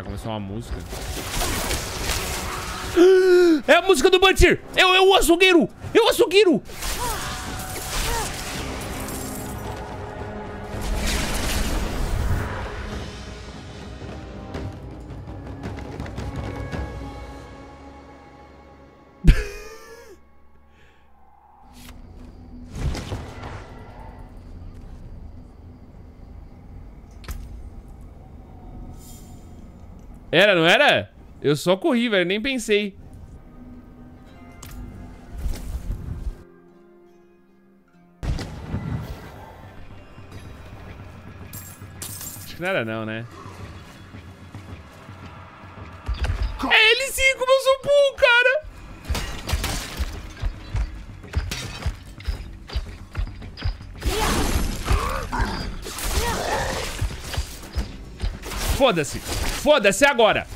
Cara, começou uma música. É a música do Bantir! É o açougueiro! É o açougueiro! Era, não era? Eu só corri, velho, nem pensei. Acho que não era não, né? É ele sim, como eu sou burro, cara! Foda-se! Foda-se agora!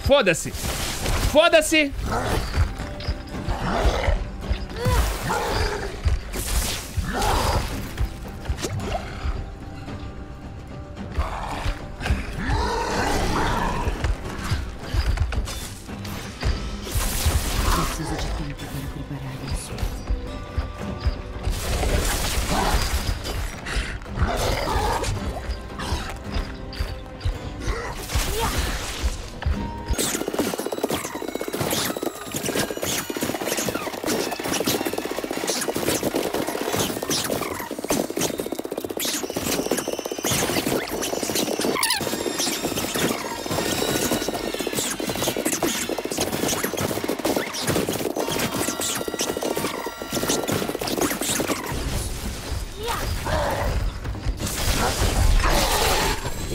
Foda-se! Foda-se! Preciso de tempo para preparar isso.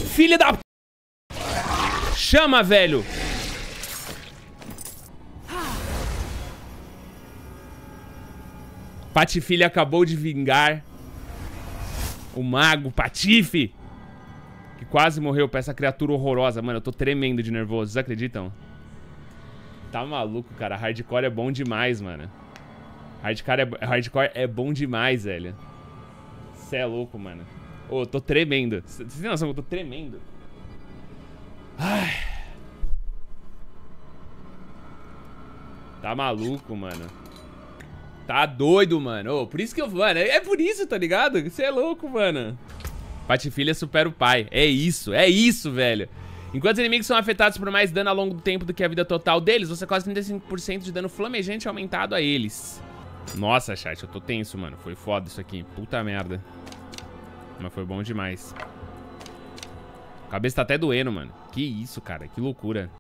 Filha da p... Chama, velho. Patife acabou de vingar o mago Patife, que quase morreu pra essa criatura horrorosa. Mano, eu tô tremendo de nervoso, vocês acreditam? Tá maluco, cara. Hardcore é bom demais, mano. Hardcore é bom demais, velho. Cê é louco, mano. Ô, tô tremendo. Vocês têm noção que eu tô tremendo? Ai. Tá maluco, mano. Tá doido, mano. Ô, por isso que eu... Mano, é por isso, tá ligado? Você é louco, mano. Patifilha supera o pai. É isso, velho. Enquanto os inimigos são afetados por mais dano ao longo do tempo do que a vida total deles, você causa 35% de dano flamejante aumentado a eles. Nossa, chat, eu tô tenso, mano. Foi foda isso aqui. Puta merda. Mas foi bom demais. A cabeça tá até doendo, mano. Que isso, cara. Que loucura.